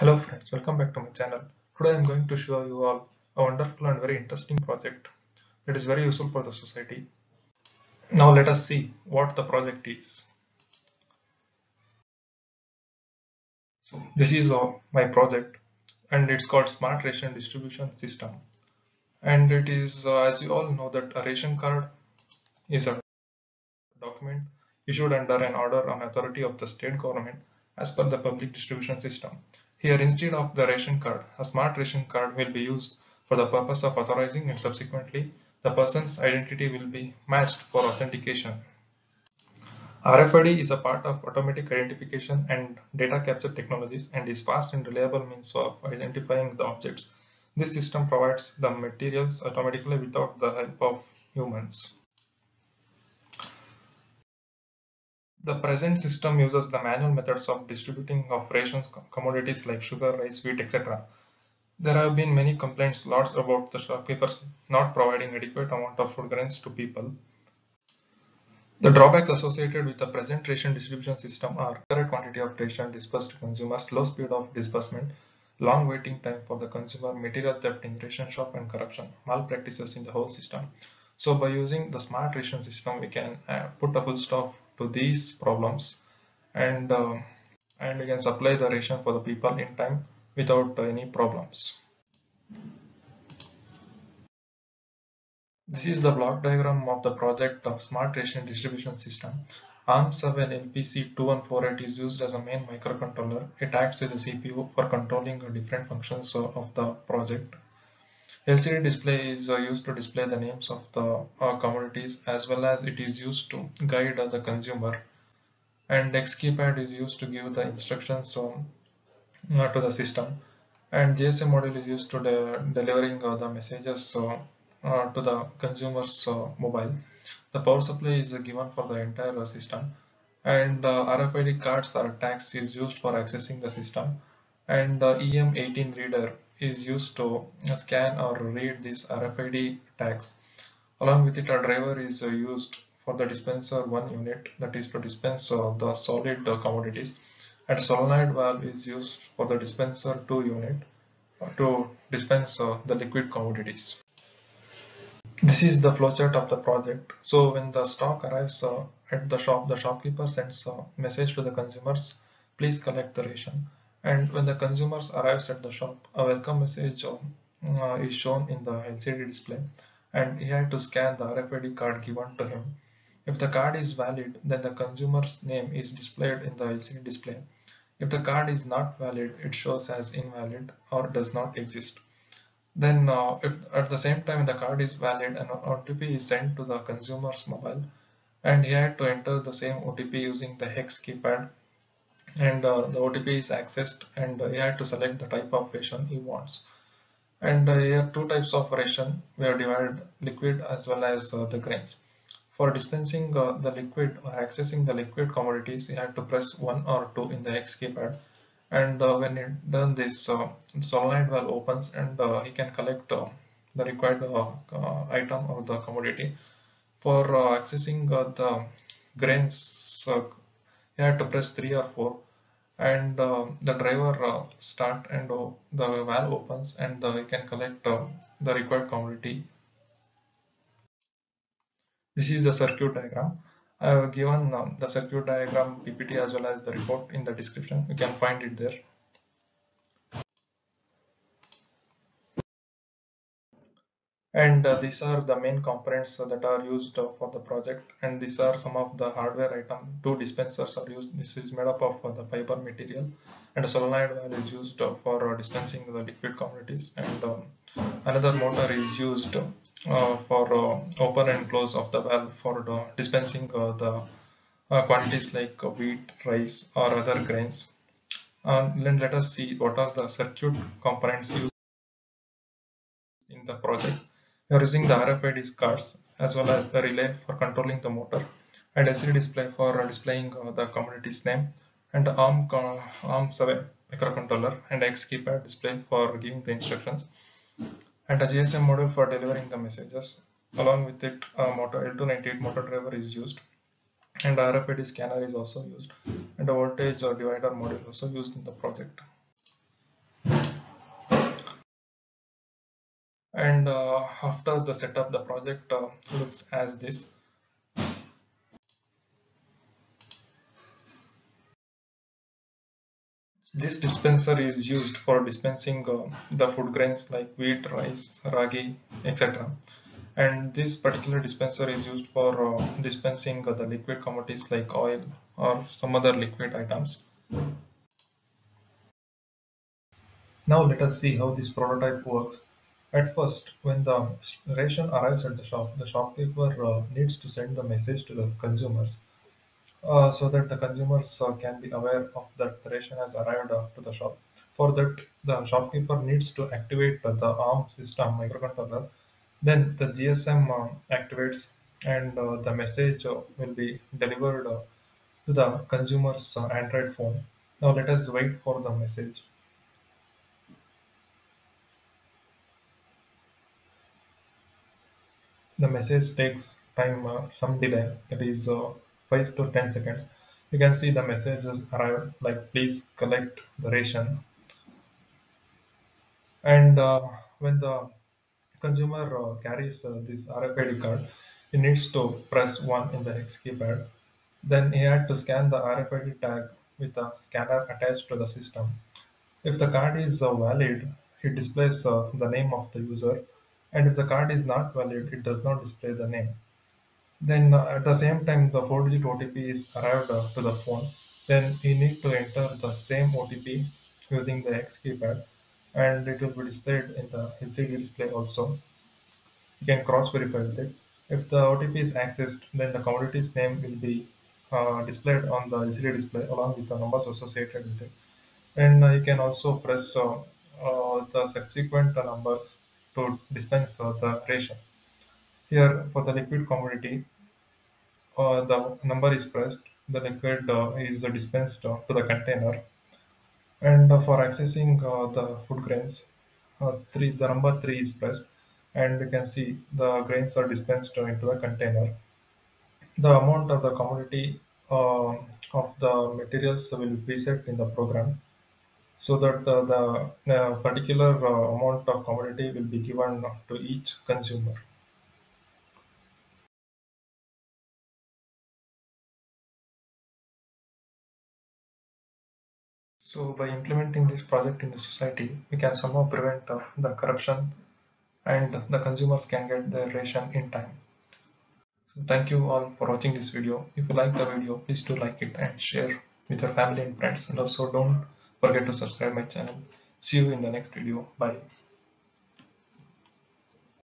Hello friends, welcome back to my channel. Today I am going to show you all a wonderful and very interesting project that is very useful for the society. Now let us see what the project is. So this is my project and it's called Smart Ration Distribution System. And it is, as you all know, that a ration card is a document issued under an order on authority of the state government as per the public distribution system. Here, instead of the ration card, a smart ration card will be used for the purpose of authorizing, and subsequently the person's identity will be matched for authentication. RFID is a part of automatic identification and data capture technologies and is fast and reliable means of identifying the objects. This system provides the materials automatically without the help of humans. The present system uses the manual methods of distributing of rations, commodities like sugar, rice, wheat, etc. There have been many complaints, lots about the shopkeepers not providing adequate amount of food grains to people. The drawbacks associated with the present ration distribution system are accurate quantity of ration dispersed to consumers, low speed of disbursement, long waiting time for the consumer, material theft in ration shop and corruption, malpractices in the whole system. So by using the smart ration system, we can put a full stop to these problems and we can supply the ration for the people in time without any problems. This is the block diagram of the project of Smart Ration Distribution System. ARM7 MPC2148 is used as a main microcontroller. It acts as a CPU for controlling different functions of the project. LCD display is used to display the names of the commodities, as well as it is used to guide the consumer. And X keypad is used to give the instructions to the system. And GSM module is used to delivering the messages to the consumer's mobile. The power supply is given for the entire system. And RFID cards or tags is used for accessing the system. And EM18 reader is used to scan or read these RFID tags. Along with it, a driver is used for the dispenser 1 unit, that is to dispense the solid commodities, and solenoid valve is used for the dispenser 2 unit to dispense the liquid commodities. This is the flowchart of the project. So when the stock arrives at the shop, the shopkeeper sends a message to the consumers, please collect the ration. And when the consumers arrives at the shop, a welcome message is shown in the LCD display, and he had to scan the RFID card given to him. If the card is valid, then the consumer's name is displayed in the LCD display. If the card is not valid, it shows as invalid or does not exist. Then if at the same time the card is valid, an OTP is sent to the consumer's mobile, and he had to enter the same OTP using the hex keypad. And the OTP is accessed, and he had to select the type of ration he wants. And here 2 types of ration were divided, liquid as well as the grains. For dispensing the liquid or accessing the liquid commodities, he had to press 1 or 2 in the X keypad. And when he done this, solenoid valve opens, and he can collect the required item or the commodity. For accessing the grains, he had to press 3 or 4, and the driver start, and the valve opens, and you can collect the required commodity. This is the circuit diagram. I have given the circuit diagram PPT as well as the report in the description. You can find it there. And these are the main components that are used for the project, and these are some of the hardware item. 2 dispensers are used. This is made up of the fiber material, and a solenoid valve is used for dispensing the liquid commodities, and another motor is used for open and close of the valve for the dispensing the quantities like wheat, rice or other grains. Then let us see what are the circuit components used in the project. We are using the RFID cards as well as the relay for controlling the motor, and LCD display for displaying the commodity's name, and ARM7 microcontroller and X keypad display for giving the instructions, and a GSM module for delivering the messages. Along with it, a motor L298 motor driver is used, and RFID scanner is also used, and a voltage or divider module also used in the project. plus the setup, the project looks as this. This dispenser is used for dispensing the food grains like wheat, rice, ragi, etc. And this particular dispenser is used for dispensing the liquid commodities like oil or some other liquid items. Now let us see how this prototype works. At first, when the ration arrives at the shopkeeper needs to send the message to the consumers. So that the consumers can be aware of that the ration has arrived to the shop. For that, the shopkeeper needs to activate the ARM system microcontroller. Then the GSM activates and the message will be delivered to the consumer's Android phone. Now let us wait for the message. The message takes time, some delay, that is 5 to 10 seconds. You can see the messages arrive like please collect the ration. And when the consumer carries this RFID card, he needs to press 1 in the hex keypad. Then he had to scan the RFID tag with a scanner attached to the system. If the card is valid, it displays the name of the user, and if the card is not valid, it does not display the name. Then at the same time, the 4-digit OTP is arrived to the phone. Then you need to enter the same OTP using the X keypad, and it will be displayed in the LCD display also. You can cross-verify with it. If the OTP is accessed, then the commodity's name will be displayed on the LCD display along with the numbers associated with it. And you can also press the subsequent numbers to dispense the ration. Here for the liquid commodity, the number is pressed, the liquid is dispensed to the container. And for accessing the food grains, the number 3 is pressed, and you can see the grains are dispensed into the container. The amount of the commodity of the materials will be preset in the program, so that the particular amount of commodity will be given to each consumer. So by implementing this project in the society, we can somehow prevent the corruption, and the consumers can get their ration in time. So thank you all for watching this video. If you like the video, please do like it and share with your family and friends, and also don't forget to subscribe my channel. See you in the next video. Bye.